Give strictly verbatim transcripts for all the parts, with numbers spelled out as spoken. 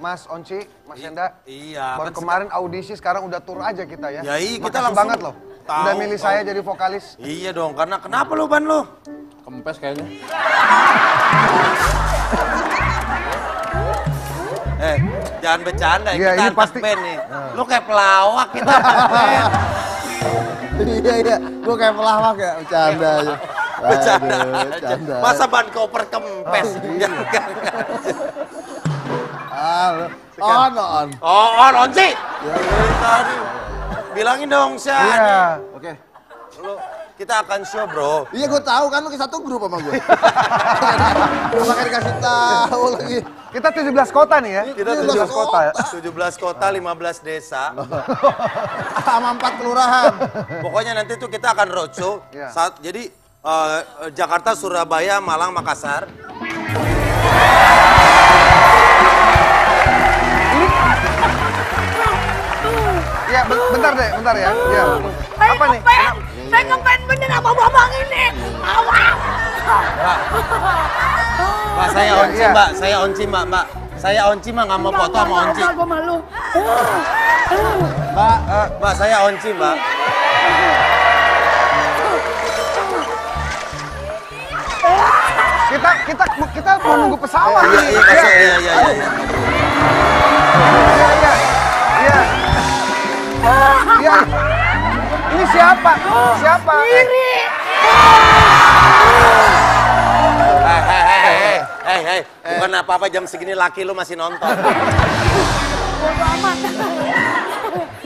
Mas Onci, Mas Enda. Iya. Baru kan kemarin audisi, sekarang udah tur aja kita ya. Ya iya, kita langsung banget loh. Tahu, udah milih tahu. Saya jadi vokalis. Iya dong, karena kenapa lo Ban lo? Kempes kayaknya. Eh, jangan bercanda ya, kita antar pasti... band nih. Hmm. Lo kayak pelawak kita band. Iya, iya. Gue kayak pelawak ya, bercanda aja. Bercanda aja. Masa ban koper kempes? Jangan, oh, iya. On, on. Oh, on, on sih. Ya, tadi. Bilangin dong, Syan. Iya. Oke. Lu, kita akan show, bro. Iya, gue tahu kan lu satu grup sama gue. Lu makin dikasih tahu lagi. Kita tujuh belas kota nih ya. Kita tujuh belas kota ya. tujuh belas kota, lima belas desa. Sama empat kelurahan. Pokoknya nanti tuh kita akan roadshow. Yeah. Saat, jadi uh, Jakarta, Surabaya, Malang, Makassar. Ya, bentar deh, bentar ya. Ya. Saya apa nih? Saya ngepen bener sama abang ini. Awang. Mbak. Mbak, saya Onci, Mbak. Saya Onci, Mbak, Mbak. Saya Onci, Mbak, nggak mau foto sama Onci. Mbak, malu. Mbak, Mbak, saya Onci, Mbak. Kita kita kita mau nunggu pesawat. Iya, iya, iya, iya, iya. Iya, iya. Iya. Iya, ini siapa? Siapa? Iri. Hei, hei, hei, hei, hei, hei, bukan apa-apa jam segini laki lu masih nonton.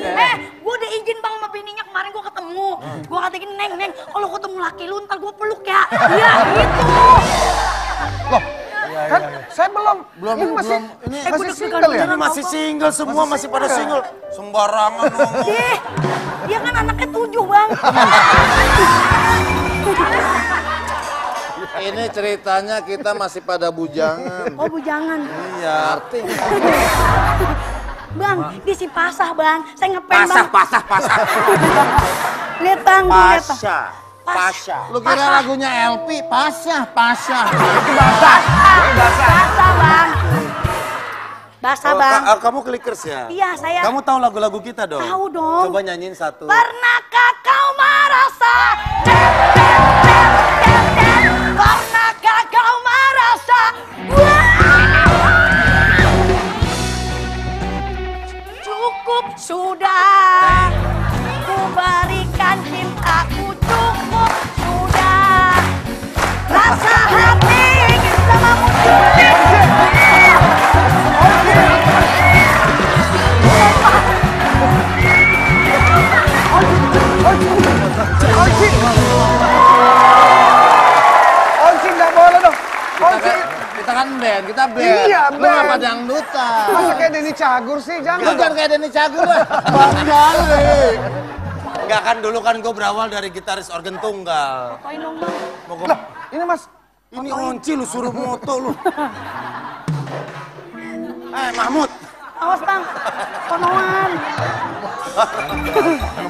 Eh, gue udah izin bang sama bininya kemarin gue ketemu. Gue katain neng, neng, kalau ketemu laki lu ntar gue peluk ya. Iya, gitu. Loh. Kan saya belum, belum ini masih, ini masih single ya? Masih single, semua masih pada single. Sembarangan ngomong. Ih, dia kan anaknya tujuh bang. Ini ceritanya kita masih pada bujangan. Oh bujangan? Iya. Bang, dia si pasah bang, saya ngepen bang. Pasah, pasah, pasah. Lihat bang, lihat bang. Pasha. Lu kira Pasha. Lagunya L P, Pasha, Pasha. Basah. Basah. Basah, Bang. Basah, Bang. Oh, kamu clickers ya? Iya, saya. Kamu tahu lagu-lagu kita dong? Tahu dong. Coba nyanyiin satu. Pernahkah kau merasa? Dem, dem, dem, dem, dem. Pernahkah kau merasa? Cukup sudah. Ku berikan cintaku. Cukup sudah, rasa hati kita mau cukup. Onci, Onci, Onci nggak boleh dong. Onci, kita kan band, kita band. Iya band. Apa dangdutan? Masa kayak Denny Cagur sih, jangan. Bukan kayak Denny Cagur lah, banggal deh. Enggak kan, dulu kan gue berawal dari gitaris organ tunggal. Ngapain dong bang? Loh, ini mas. Ini Onci lu suruh moto lu. Eh Mahmud. Awas bang, konoan.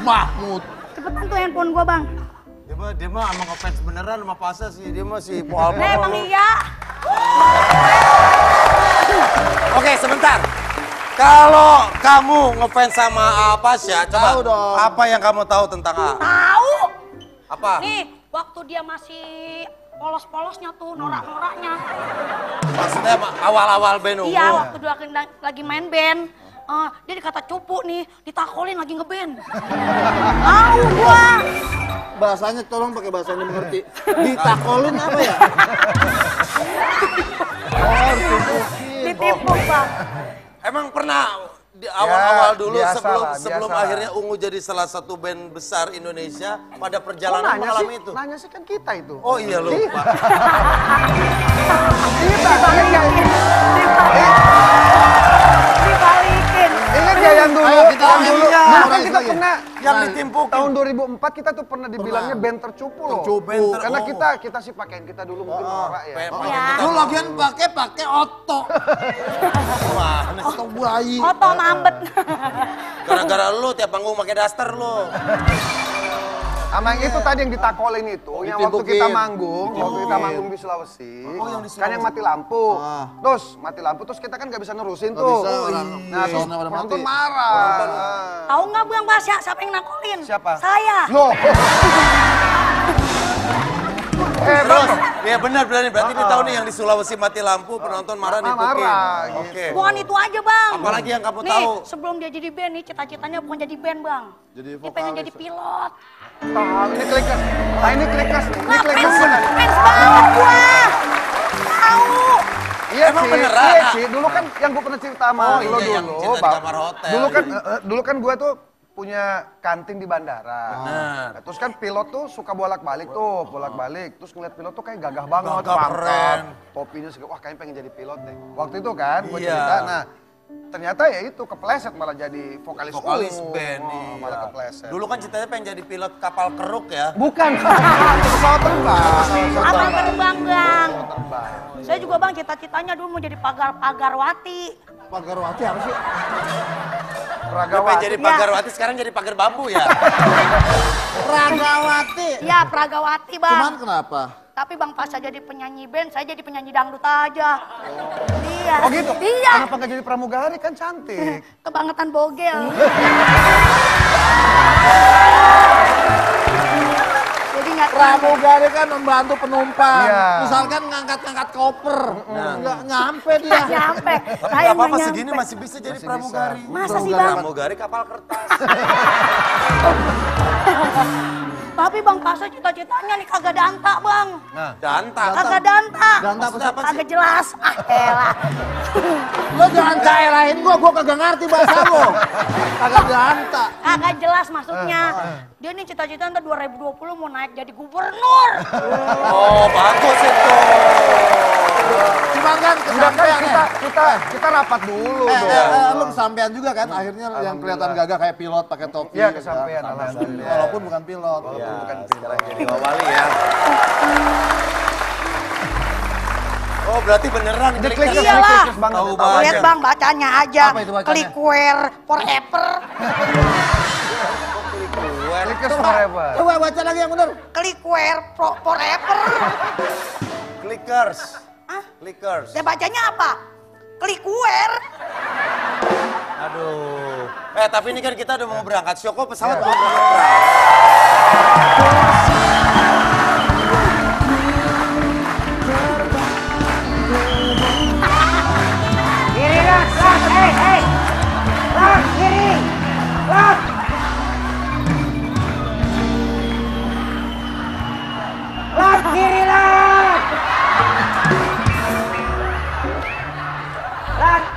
Mahmud. Cepetan tuh handphone gue bang. Dia mah, dia mah emang ngefans beneran sama Pasha sih. Dia mah si Po Alpo. Emang iya. Oke sebentar. Kalau kamu ngefans sama Pasha, coba dong. Apa yang kamu tahu tentang A? Tahu. Apa? Nih, waktu dia masih polos-polosnya tuh, norak-noraknya. Maksudnya awal-awal band Ungu? Iya, waktu dia lagi main band. Uh, dia dikata cupu nih, ditakolin lagi ngeband. Tahu gua. Bahasanya tolong pakai bahasa yang dimengerti. Ditakolin apa ya? Oh, ditipu. Ditipu, Pak. Emang pernah awal-awal ya, dulu biasa, sebelum biasa. sebelum akhirnya Ungu jadi salah satu band besar Indonesia pada perjalanan oh, malam sih, itu. Nanya sih kan kita itu. Oh iya lupa. Kita balikin. Dibalikin. Ingat ya yang dulu. Ayo, kita yang dulu. Ya, dulu kan kita pernah yang ditimpukin. Tahun dua ribu empat kita tuh pernah dibilangnya band tercupu loh. Tercupu. Karena kita kita sih pakein kita dulu mungkin norak ya. Lu lagian pakai pakai otot. Wah, otot buai. Otot mambet. Gara-gara lu tiap panggung pakai daster lu. Sama yang itu tadi yang ditakolin itu, yang waktu kita manggung, waktu kita manggung di Sulawesi, kan yang mati lampu. Terus mati lampu, terus kita kan nggak bisa nerusin tuh. Nah, terus penonton marah. Tahu nggak Bang Basya siapa yang nakolin? Siapa? Saya. Loh. Eh, terus, ya benar berarti berarti ini tahun yang di Sulawesi mati lampu, penonton marah dipukin. Oke. Bukan itu aja bang. Apalagi yang kamu tahu. Nih, sebelum dia jadi band nih, cita-citanya bukan jadi band bang. Jadi vokalis. Dia pengen jadi pilot. Tahu ini klikas, nah ini klikas, ini klikas benar. Fans banget gua. Tahu. Iya sih, iya sih. Dulu kan yang gua pernah cerita sama lo dulu, bang. Dulu kan, dulu kan gua tuh punya kantin di bandara. Bener. Nah, terus kan pilot tuh suka bolak-balik tuh, bolak-balik. Terus ngeliat pilot tuh kayak gagah banget, keren. Topinya segala, wah kayaknya pengen jadi pilot deh. Waktu itu kan gue iya. cerita, nah ternyata ya itu kepleset malah jadi vokalis, vokalis band. Oh, malah iya. kepleset. Dulu kan ceritanya pengen jadi pilot kapal keruk ya? Bukan, pesawat terbang. Kapal terbang, Bang. Saya juga Bang cita-citanya dulu mau jadi pagar-pagarwati. Pagarwati apa sih? Pragawati. Jadi Pagarwati ya. Sekarang jadi pagar bambu ya. Pragawati. Iya, Pragawati, Bang. Cuman kenapa? Tapi Bang Pasya jadi penyanyi band, saya jadi penyanyi dangdut aja. Oh. Iya. Oh gitu. Iya. Kenapa enggak jadi pramugari kan cantik. Kebangetan bogel. Jadi nyata pramugari kan membantu penumpang. Iya. Misalkan ngangkat-ngangkat koper. Nah. Enggak nyampe dia. Nyampe. Tapi apa-apa segini masih bisa jadi masih pramugari. Bisa. Masa sih Bang? Pramugari kapal kertas. Tapi Bang Pasya cita-citanya nih kagak danta Bang. Nah, danta. Kagak danta. Danta apa sih? Kagak jelas. Ah elah. Lo jangan caelain gua, gua kagak ngerti bahasa lo. Kagak danta. Kagak jelas maksudnya. Dia nih cita-cita ntar dua ribu dua puluh mau naik jadi gubernur. Oh bagus itu. Cuman kan kesampean kita, kita, kita rapat dulu eh, dong. Eh, lu kesampean juga kan akhirnya yang kelihatan gagah kayak pilot pakai topi. Iya kesampean alhamdulillah. Walaupun bukan pilot. Walaupun ya, bukan pilot. Jadi wawali ya. Oh berarti beneran klik-klik klik-klik banget. Lihat bang bacanya aja. Apa itu bacanya? Clickware forever. Clickware forever. Coba baca lagi yang bener. Clickware forever. Clickers. Ah? Clickers. Dia bacanya apa? Clickware. Aduh. Eh tapi ini kan kita udah mau berangkat. Syoko pesawat mau berangkat.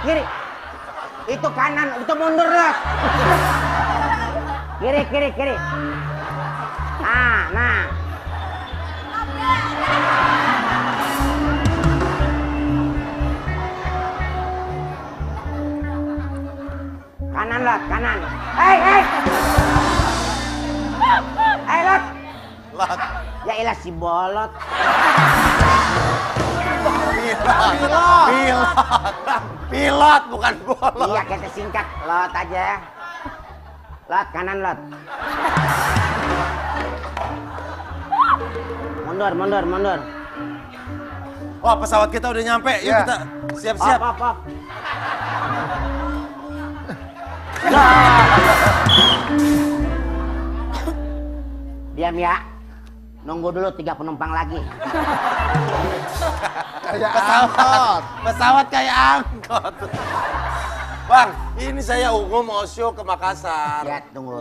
Kiri, itu kanan, itu mundur lah. Kiri, kiri, kiri. Nah, nah. Kanan lah, kanan. Hei, hei. Hei, lot. Lot. Ya ilah si bolot. Pilot, pilot, pilot, pilot bukan bolot. Iya kita singkat, lot aja ya. Lot kanan lot. Mundur, mundur, mundur. Wah pesawat kita udah nyampe, yuk ya. Kita siap-siap. Op, op, op. Diam ya. Nunggu dulu tiga penumpang lagi. Kayak pesawat, pesawat kayak angkot. Bang, ini saya Ungu mau show ke Makassar. Ya, tunggu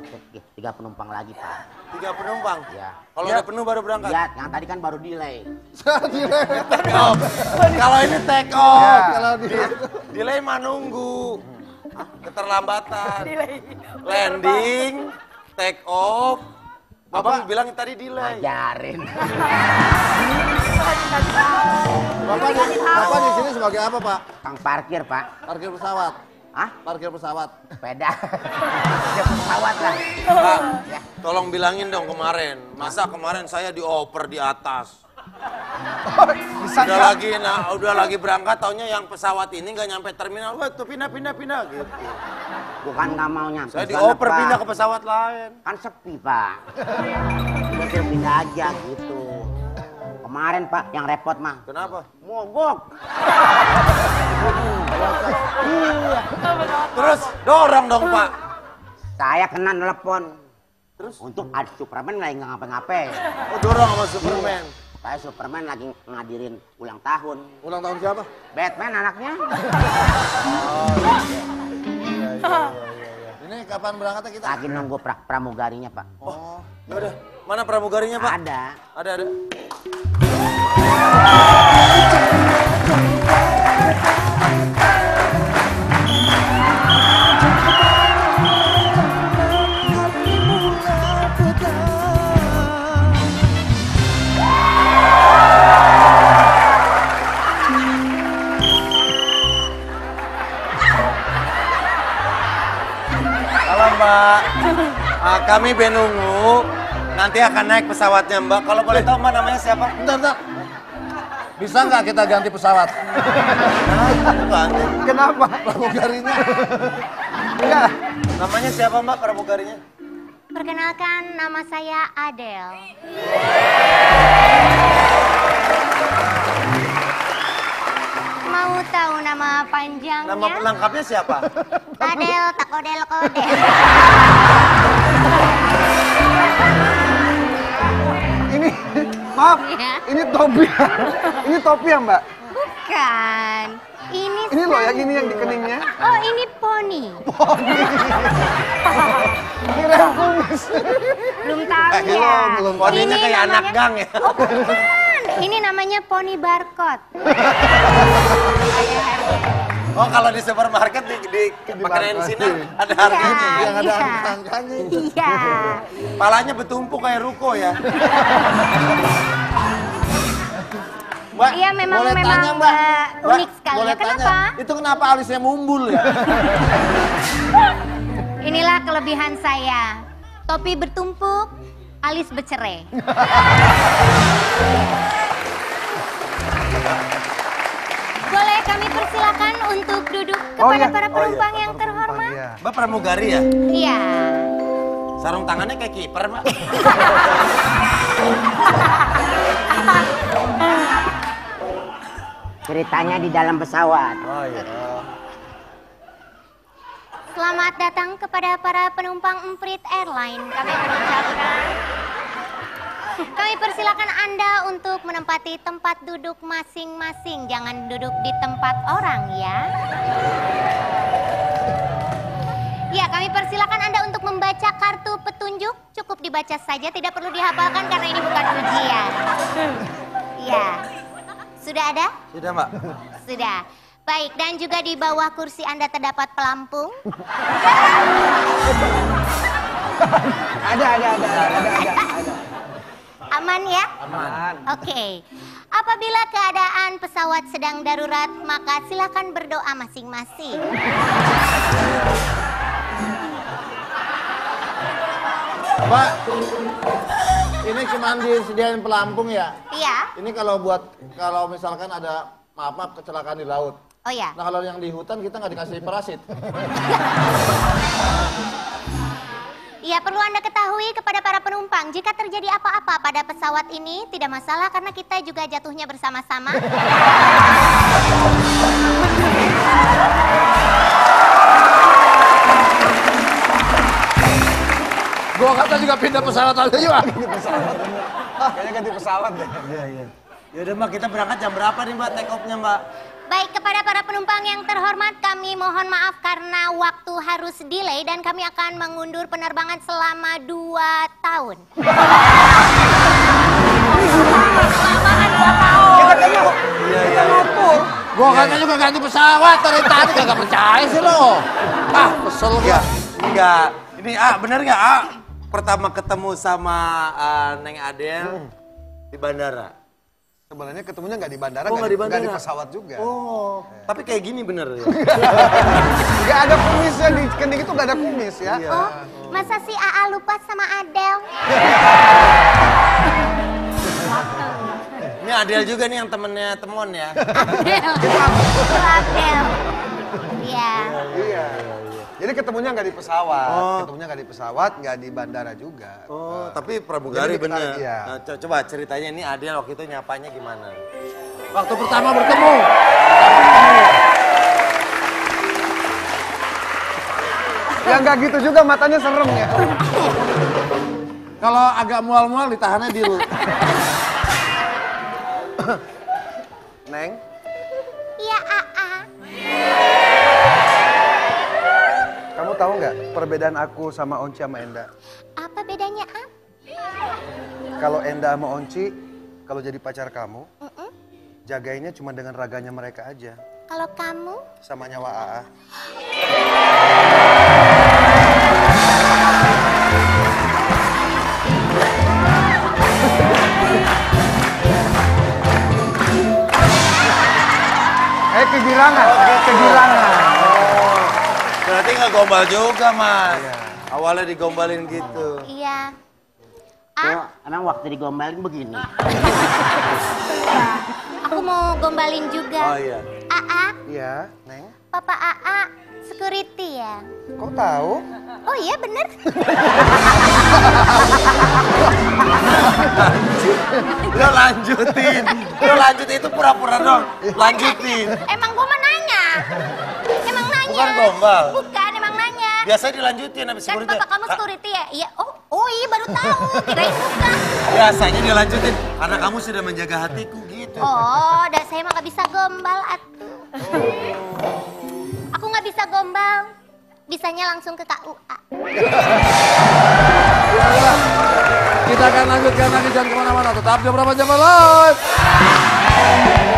tiga penumpang lagi Pak. Tiga penumpang? Ya. Kalau udah penuh baru berangkat? Ya, yang tadi kan baru delay. Delay take off. Kalau ini take off. Kalau delay mah nunggu. Keterlambatan. Landing, take off. Bapak bilang tadi delay. Ajarin. Bapak di, Bapak di sini sebagai apa Pak? Kang parkir Pak. Parkir pesawat. Hah? Parkir pesawat. Beda. Parkir pesawat lah. Pak, tolong bilangin dong kemarin. Masa kemarin saya dioper di atas. Udah lagi, nah, udah lagi berangkat. Taunya yang pesawat ini nggak nyampe terminal. Wah, tuh pindah, pindah, pindah gitu. Bukan nggak mau nyampe. Saya dioper pindah ke pesawat lain. Kan sepi, Pak. Mungkin pindah aja gitu. Kemarin, Pak, yang repot, mah. Kenapa? Mogok. Terus dorong dong, Pak. Saya kena telepon. Terus? Untuk ada Superman lagi nggak ngapa-ngapain. Oh, dorong sama Superman. Saya Superman lagi ngadirin ulang tahun. Ulang tahun siapa? Batman anaknya. Ini kapan berangkatnya kita? Lagi nunggu pra pramugarinya, Pak. Oh, yaudah. Mana pramugarinya, Pak? Ada. Ada, ada. Mbak, uh, kami band Ungu nanti akan naik pesawatnya, Mbak. Kalau boleh tahu, Mbak, namanya siapa? Bentar, bentar. Bisa nggak kita ganti pesawat? Ganti. Kenapa? Pramugarinya. Enggak. Namanya siapa, Mbak, pramugarinya? Perkenalkan, nama saya Adele. Mau tahu nama panjangnya? Nama lengkapnya siapa? Adele, takodel, kodel. Ini, maaf, ya. Ini topi. Ini topi ya, Mbak? Bukan. Ini Ini loh yang ini yang di keningnya. Oh, ini poni. Poni. Kira kumis. Belum tahu eh, ya. Belum, belum. Poninya kayak namanya... anak gang ya. Oh, bukan. Ini namanya poni barcode. Oh, kalau di supermarket di, di, di makanan sini ada harganya, iya, yang ada iya. Angkanya. Iya. Palanya bertumpuk kayak ruko ya. Mbak, iya memang boleh memang tanya, Mbak, Mbak, unik sekali. Boleh kenapa? Tanya, itu kenapa alisnya mumbul ya? Inilah kelebihan saya. Topi bertumpuk, alis bercerai. Boleh kami persilakan untuk duduk kepada oh, iya. para penumpang oh, iya. yang terhormat. Iya. Mbak pramugari ya? Iya. Sarung tangannya kayak kiper, Mbak. Ceritanya di dalam pesawat. Oh, iya. Selamat datang kepada para penumpang Emprit Airline. Kami mengucapkan. Kami persilakan Anda untuk menempati tempat duduk masing-masing. Jangan duduk di tempat orang ya. Ya, kami persilakan Anda untuk membaca kartu petunjuk. Cukup dibaca saja, tidak perlu dihafalkan karena ini bukan ujian. Ya. Sudah ada? Sudah, Mbak. Sudah. Baik, dan juga di bawah kursi Anda terdapat pelampung. Ada, ada, ada, ada, ada. Aman ya? Aman. Oke. Okay. Apabila keadaan pesawat sedang darurat, maka silakan berdoa masing-masing. Mbak, ini cuma disediain pelampung ya? Iya. Ini kalau buat, kalau misalkan ada, maaf, maaf, kecelakaan di laut. Oh ya? Nah, kalau yang di hutan kita nggak dikasih parasit. Ya, perlu Anda ketahui kepada para penumpang, jika terjadi apa-apa pada pesawat ini tidak masalah karena kita juga jatuhnya bersama-sama. Gua kata juga pindah pesawat aja juga. Pindah pesawat. Kayaknya ganti pesawat deh. Iya, iya. Yaudah, Mbak, kita berangkat jam berapa nih, Mbak, take off-nya, Mbak? Baik, kepada para penumpang yang terhormat, kami mohon maaf karena waktu harus delay dan kami akan mengundur penerbangan selama dua tahun. Kelamaan dua tahun. Ya, katanya, ya, ya, ya. Gua katanya juga ganti pesawat, tadi tadi gak percaya sih lo. Ah, kesel ya. Enggak, ini A, bener gak A? Pertama ketemu sama uh, Neng Adele hmm. di bandara. Sebenarnya ketemunya nggak di bandara, nggak oh, di, di pesawat juga. Oh, eh. Tapi kayak gini bener ya? Nggak ada kumisnya, di kening itu nggak ada kumis ya. Iya. Oh, masa si A A lupa sama Adele? Ini Adele juga nih yang temennya Temon ya? Adele. Itu Adele. Iya. Iya. Jadi ketemunya nggak di pesawat, oh. ketemunya nggak di pesawat, nggak di bandara juga. Oh, uh, tapi pramugari bener. Iya. Nah, co coba ceritanya ini Adele waktu itu nyapanya gimana? Waktu pertama bertemu. Ya nggak gitu juga, matanya serem ya. Kalau agak mual-mual ditahannya di lu. Neng? Iya, A A. Kamu tahu nggak perbedaan aku sama Onci sama Enda? Apa bedanya, Am? Kalau Enda sama Onci, kalau jadi pacar kamu, mm -mm. jagainnya cuma dengan raganya mereka aja. Kalau kamu? Sama nyawa A A. Eh, kegirangan, kegirangan. Oh, berarti nggak gombal juga, Mas. Iya. Awalnya digombalin gitu. Iya. Ah, anak waktu digombalin begini. Aku mau gombalin juga. Oh iya. A A. Iya, Neng. Papa A A security ya. Kok tahu? Oh iya, bener. Lo lanjutin. Lo lanjut itu pura-pura dong. Lanjutin. Emang gua mah nanya. Emang nanya. Bukan gombal. Bukan, emang nanya. Biasanya dilanjutin habis security. Kan papa kamu security ya? Iya. Oh, oh iya baru tahu. Kirain bukan. Biasanya dilanjutin. Karena kamu sudah menjaga hatiku gitu. Oh, dan saya emang gak bisa gombal atuh. Aku gak bisa gombal. Bisanya langsung ke K U A. Kita akan lanjutkan lagi, jangan kemana-mana, tetap di Berapa Jam Live.